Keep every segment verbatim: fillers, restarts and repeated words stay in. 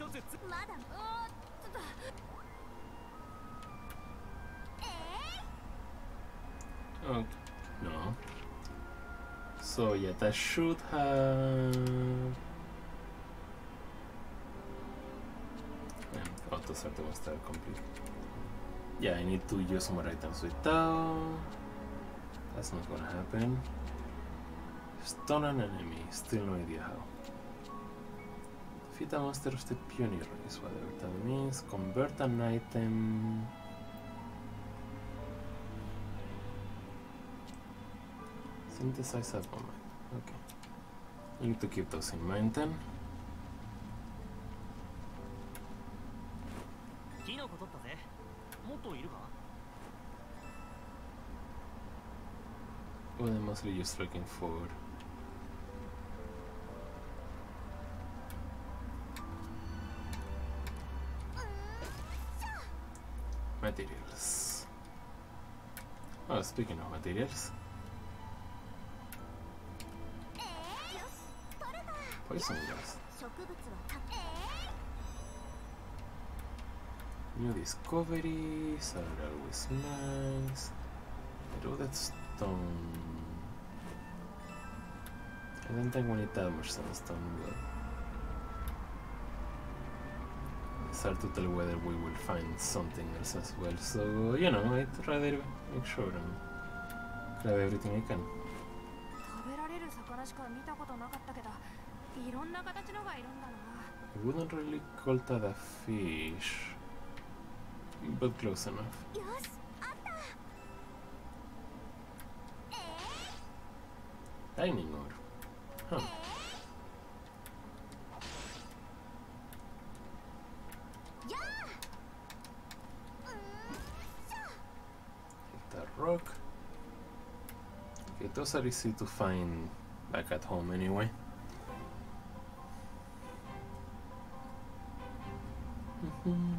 Okay. No. So yet I should have. Yeah, auto start was still complete. Yeah, I need to use more items without. That's not gonna happen. Stone an enemy. Still no idea how. Defeat a master of the pioneer is whatever that means. Convert an item. Synthesize that moment. Okay. You need to keep those in mind then. Well, I'm mostly just looking forward. Materials. Oh, speaking of materials. Poison gas. New discoveries are always nice. Eroded stone. I don't think we need that much sandstone, but it's hard to tell whether we will find something else as well. So, you know, I'd rather make sure and grab everything I can. I wouldn't really call that a fish, but close enough. Dining orb. Huh. Get that rock. Okay, those are easy to find back at home anyway. Mm-hmm.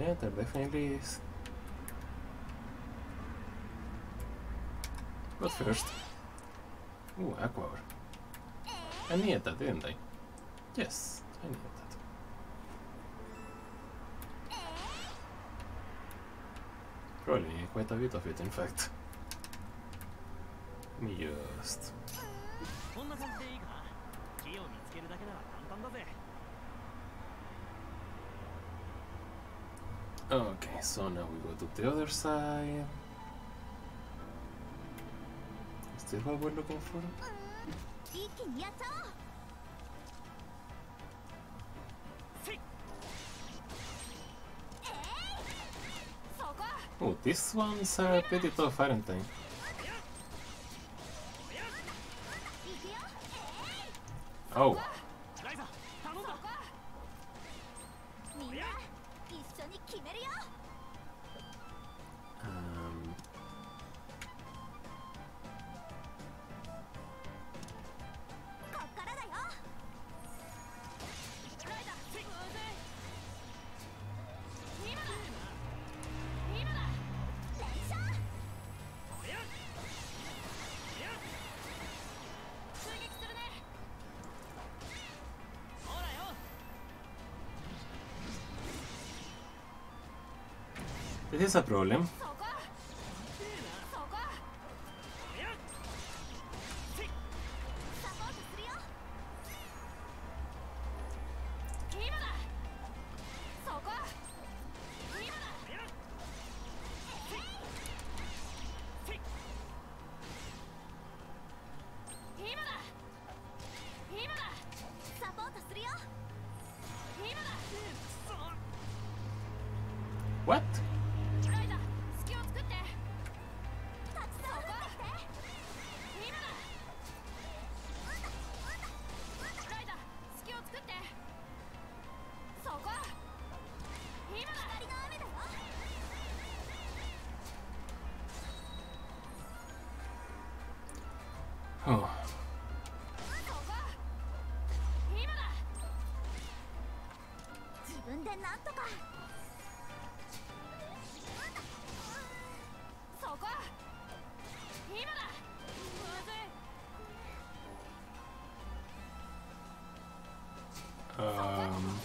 Yeah, there definitely is. But first, ooh, aqua orb. I needed that, didn't I? Yes, I needed that. Probably quite a bit of it, in fact. Let me just. Okay, so now we go to the other side. Is this what we're looking for? Oh, these ones are a bit tough, aren't they? Oh. Um. This is a problem. What? Oh. Um,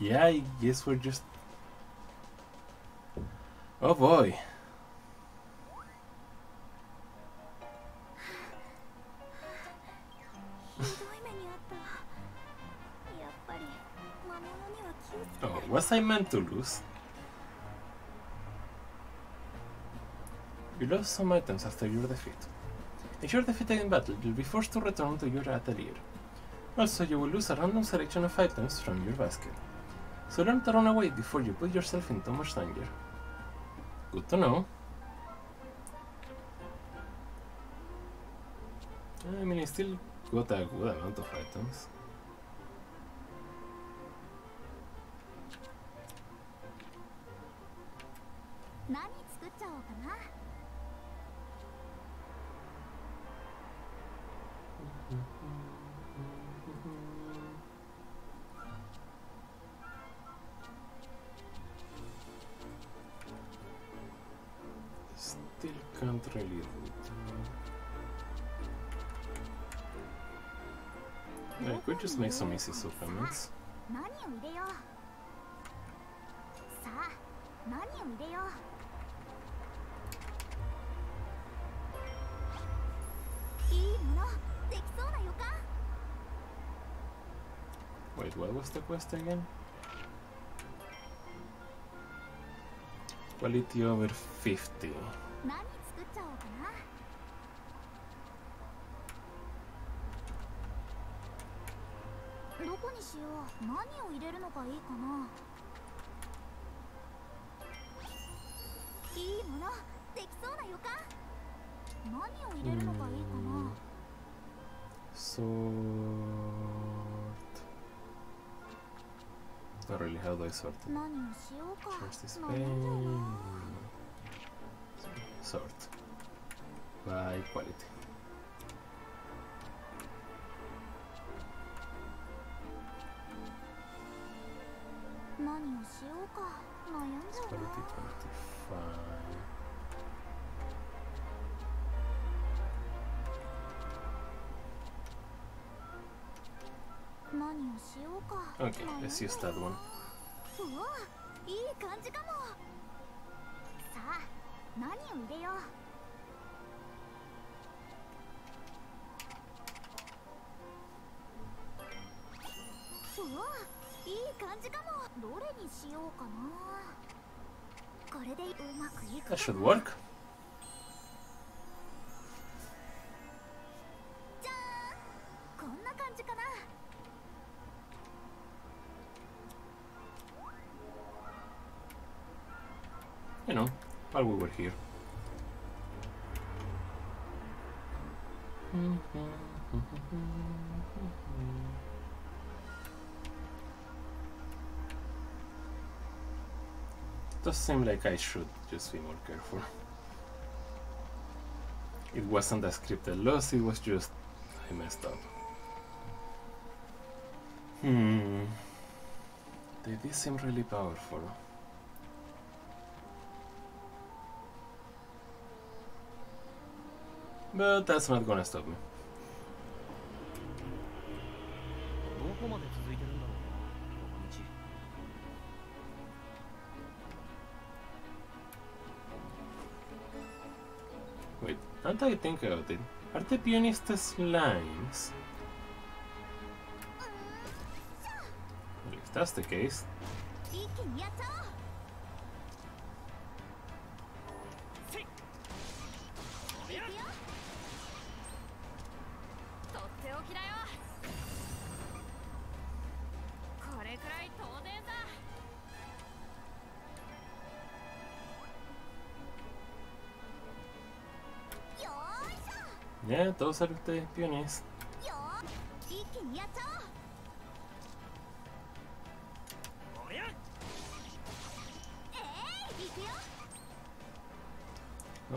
yeah, I guess we're just... Oh boy. Oh, was I meant to lose? You lost some items after your defeat. If you're defeated in battle, you'll be forced to return to your atelier. Also, you will lose a random selection of items from your basket. So learn to run away before you put yourself in too much danger. Good to know. I mean, I still got a good amount of items. I could just make some easy supplements. Wait, what was the quest again? Quality over fifty. Mm. So not really, how do I sort it? First is pain. Sort by quality. It's quality twenty-five. Okay, let's use that one. That should work. You know, while we were here. Does seem like I should just be more careful. It wasn't a scripted loss, it was just I messed up. Hmm. They did seem really powerful. But that's not gonna stop me. Wait, now that I think about it, are the pianistas slimes? Well, if that's the case... Yeah, those are the pionists. How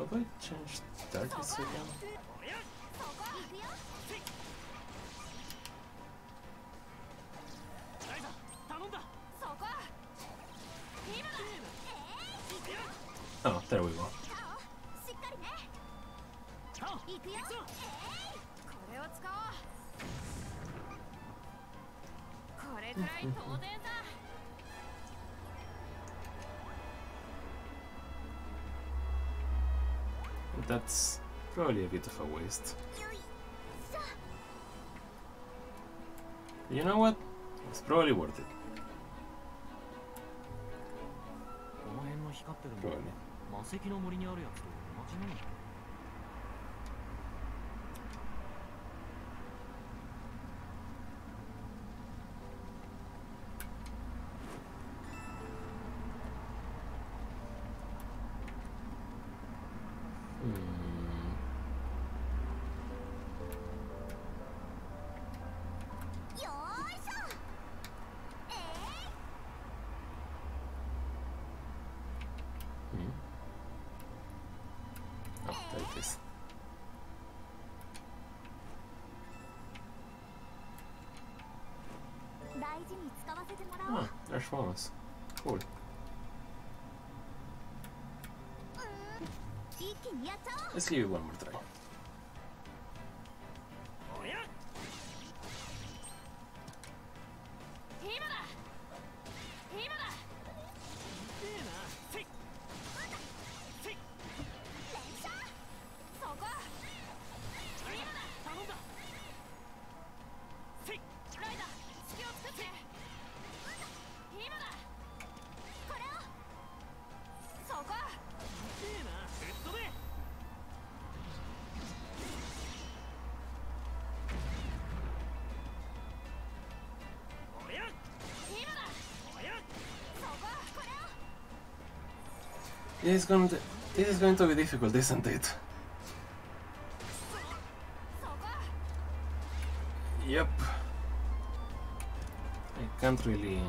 do I change targets again? Oh, there we go. That's probably a bit of a waste. You know what? It's probably worth it. Probably. Ah, there's flowers. Cool. Let's give it one more try. This is going to, this is going to be difficult, isn't it? Yep. I can't really...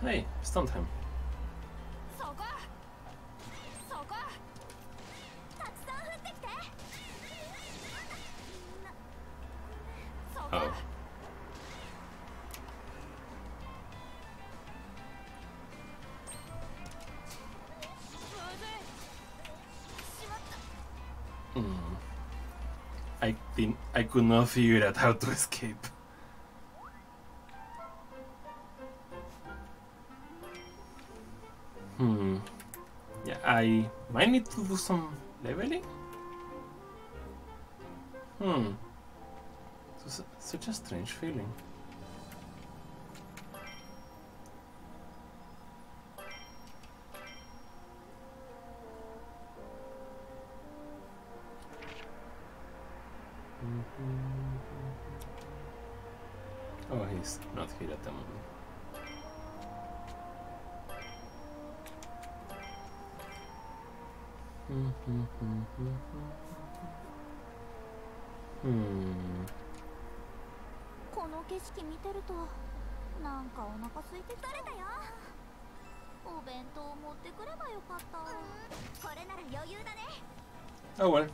Hey, stunned him. I could not figure out how to escape. Hmm. Yeah, I might need to do some leveling? Hmm. So, such a strange feeling. Oh, he's not here at the moment. Hmm. Oh well.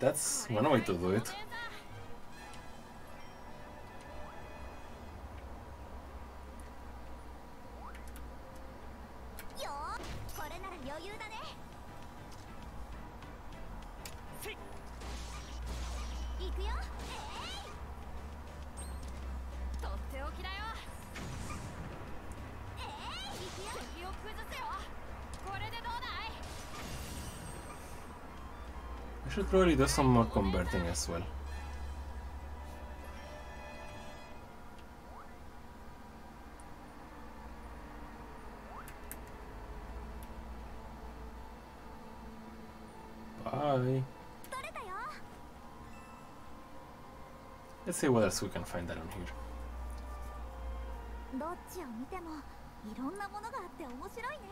That's one way to do it. I should probably do some more converting as well. Bye. Let's see what else we can find down here. いろんなものがあって面白いね。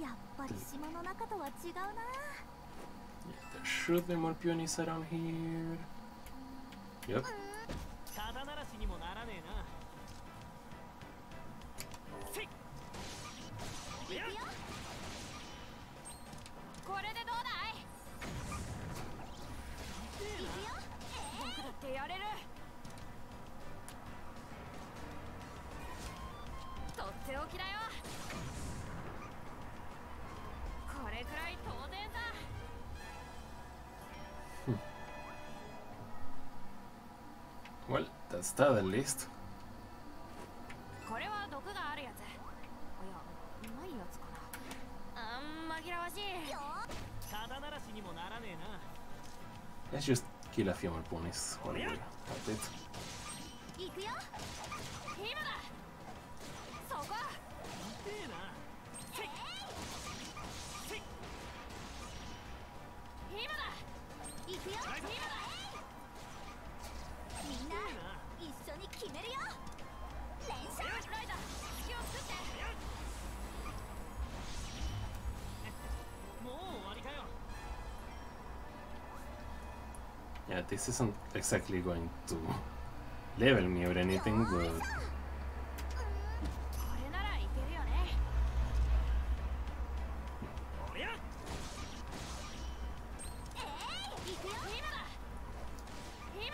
やっぱり島の中とは違うな。There should be more peonies around here. Yep. Hmm. Well, that's that at least. Let's just kill a few more ponies while we're at it. Yeah, this isn't exactly going to level me or anything, but...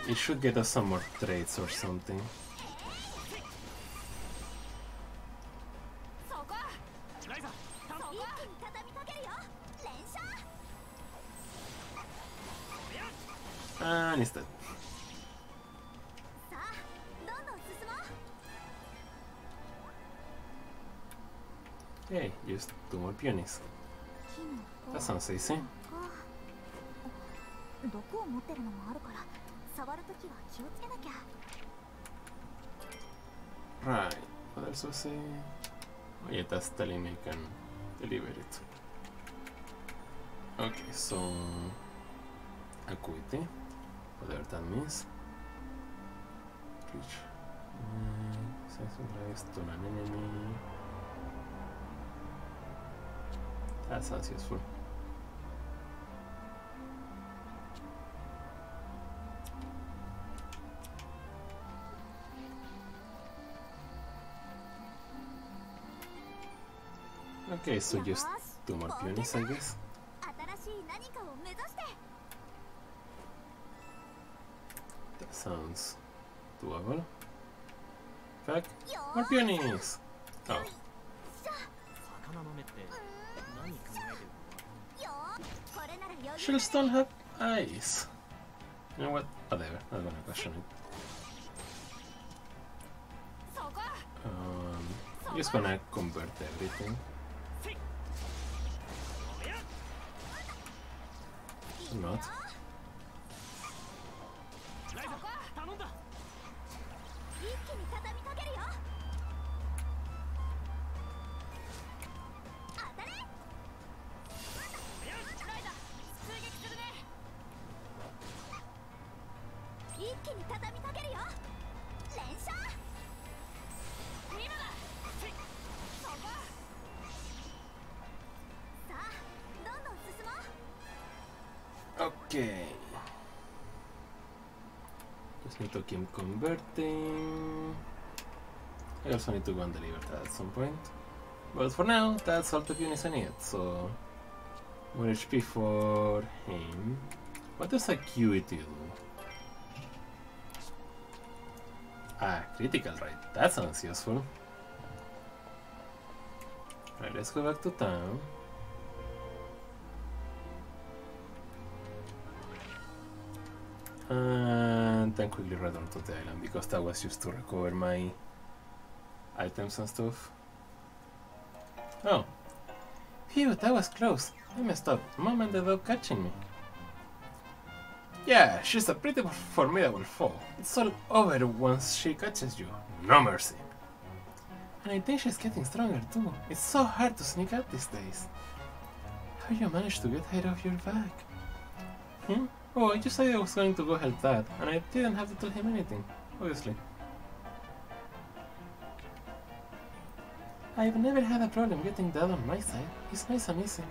it should get us some more traits or something. And it's dead. Hey, just two more peonies. That sounds easy. Right, what else was it? Oh yeah, that's telling me I can deliver it. Okay, so... acuity, whatever that means. Reach. Size to an enemy. That sounds useful. Okay, so just two more peonies, I guess. That sounds doable. In fact, more peonies! Oh. Shells don't have eyes. You know what? Whatever, I'm not gonna question it. Um, I'm just gonna convert everything. Not. Okay. Just need to keep converting. I also need to go and deliver that at some point. But for now, that's all the peonies I need, so... more H P for him. What does acuity do? Ah, critical, right. That sounds useful. Right, let's go back to town. And then quickly return to the island, because that was used to recover my items and stuff. Oh. Phew, that was close. I messed up. Mom ended up catching me. Yeah, she's a pretty formidable foe. It's all over once she catches you. No mercy. And I think she's getting stronger too. It's so hard to sneak out these days. How you managed to get her off your back? Hmm? Oh, I just said I was going to go help Dad, and I didn't have to tell him anything, obviously. I've never had a problem getting that on my side. It's nice and easy.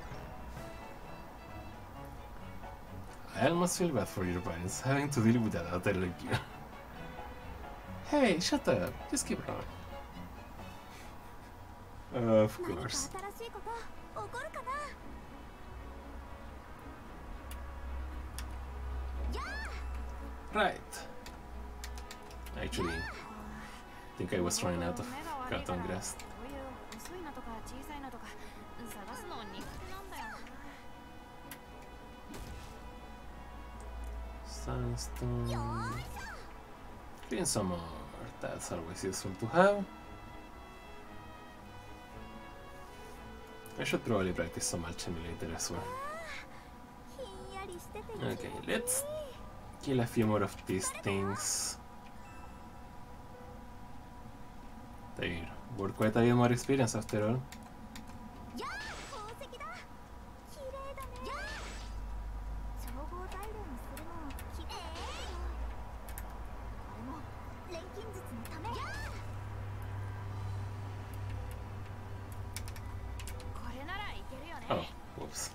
I almost feel bad for your parents having to deal with that Atelier gear. Hey, shut up. Just keep running. Uh, of course. Right. Actually, I think I was running out of cotton grass. Sandstone. Clean some more. That's always useful to have. I should probably practice some alchemy later as well. Okay, let's kill a few more of these things. They were quite a bit more experience after all. Oh, whoops.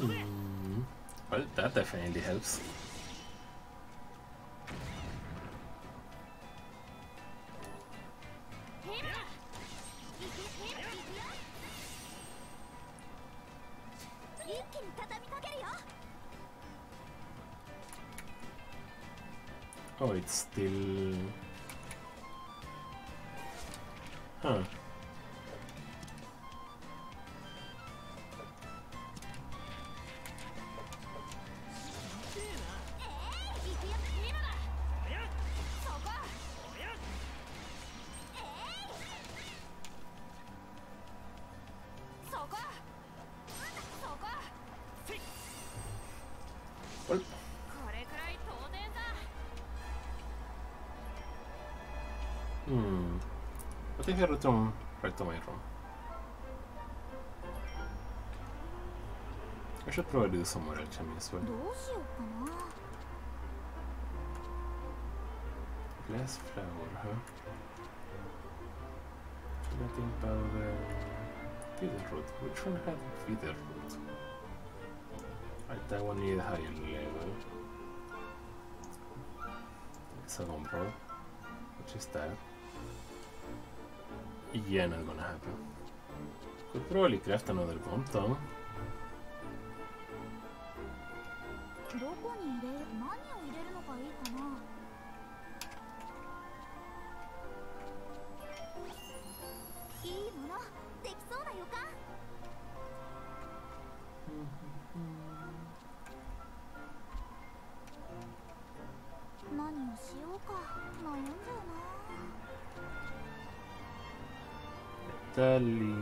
Mm. Well, that definitely helps. Oh, it's still... Huh. Hmm. What if I return right to my room? I should probably do some more alchemy as well. Glass flower, huh? Nothing powder. Bitterroot. Which one had bitterroot? Right, that one needed higher level. Second row. Which is that? Yeah, not gonna happen. Could probably craft another bomb, though. Tally,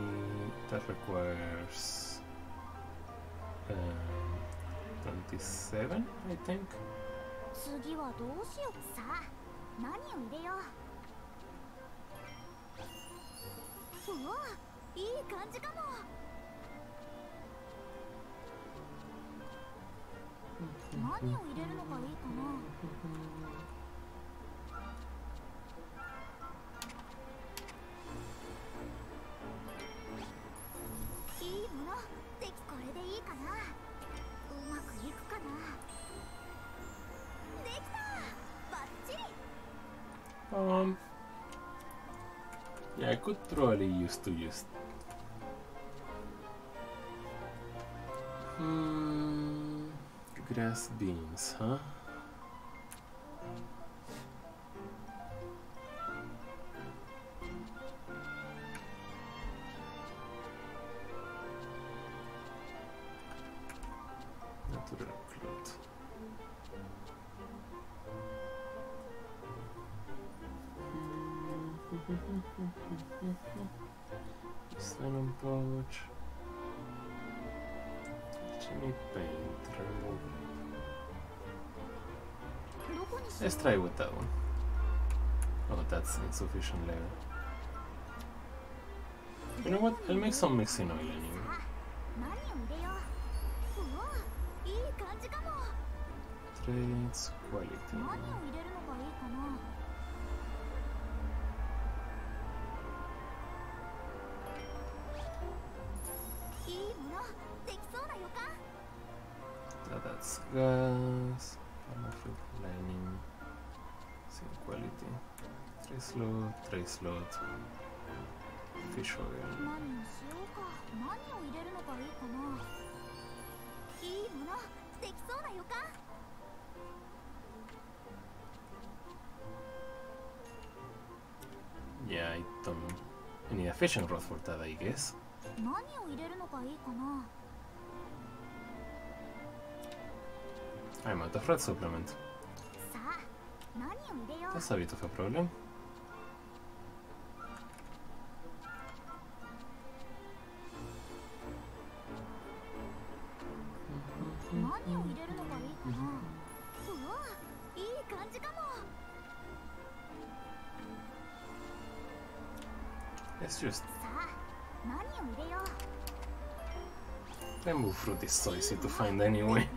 that requires um, twenty-seven, I think. Um, yeah, I could probably use to use. Hmm, grass beans, huh? Silent pouch. paint, remove. Let's try with that one. Oh, that's insufficient layer. You know what? I'll make some mixing oil anyway. Traits, quality. So that's gas, camouflage lining, same quality. Three slot, three slot, fish oil. Yeah, I don't need a fishing rod for that, I guess. I'm out of red supplement. That's a bit of a problem. Let's just remove fruit. It's so easy to find anyway.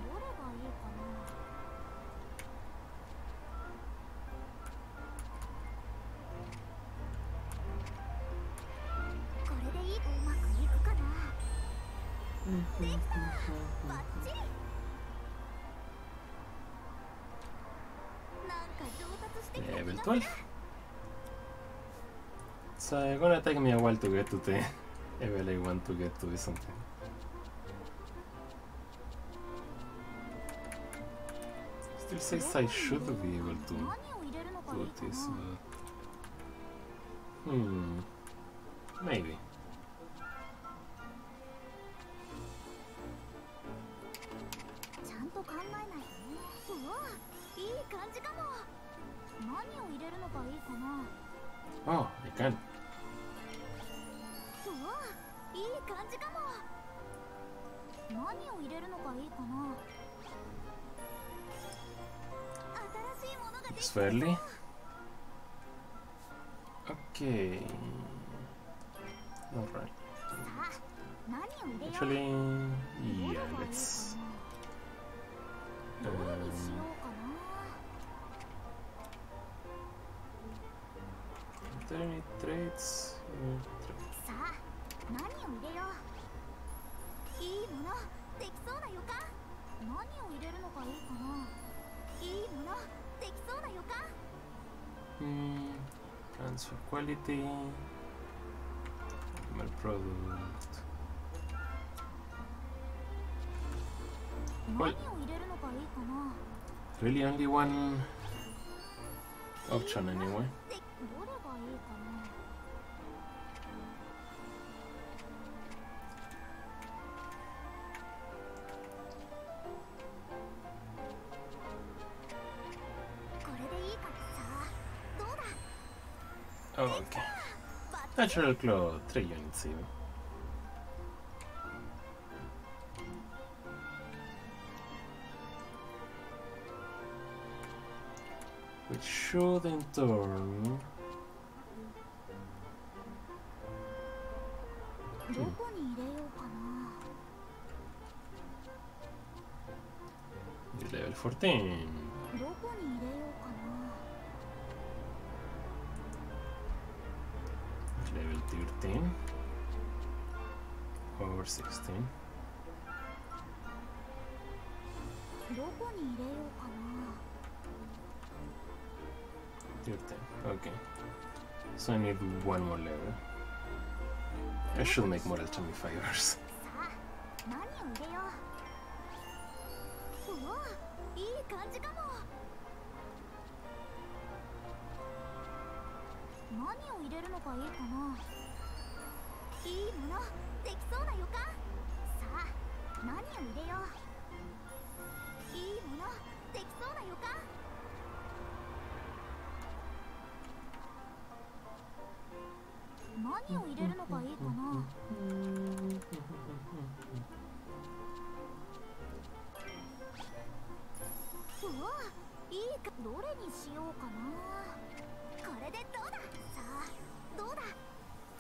Level twelve. So it's gonna take me a while to get to the level I want to get to something. Still says I should be able to do this, but hmm, maybe. Oh, I can. It's fairly. Okay. Alright. Actually, yeah, let's. Um, Any traits? Mm, mm, transfer quality, animal product. Well, really only one option anyway. Okay. Natural claw, three units even. Which should in turn. Hmm. This level fourteen. Level thirteen or sixteen. thirteen. Okay. So I need one more level. I should make more alchemy fires.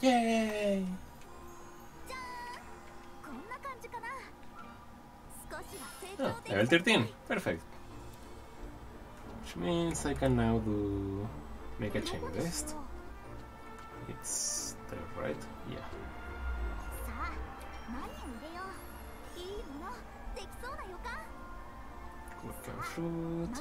Yay! Oh, level thirteen, perfect. Which means I can now do make a chain vest. It's the right, yeah. Quick and shoot.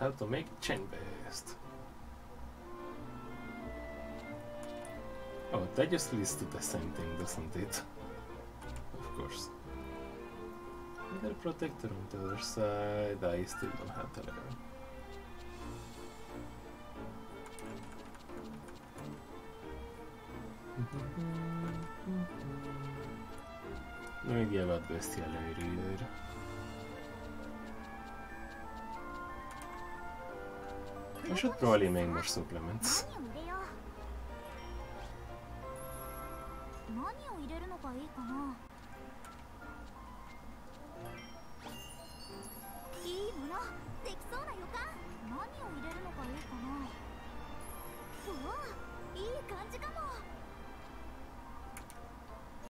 How to make chain vest. Oh, that just leads to the same thing, doesn't it? Of course. Another protector on the other side. I still don't have the level. No idea about bestiality either. I should probably make more supplements.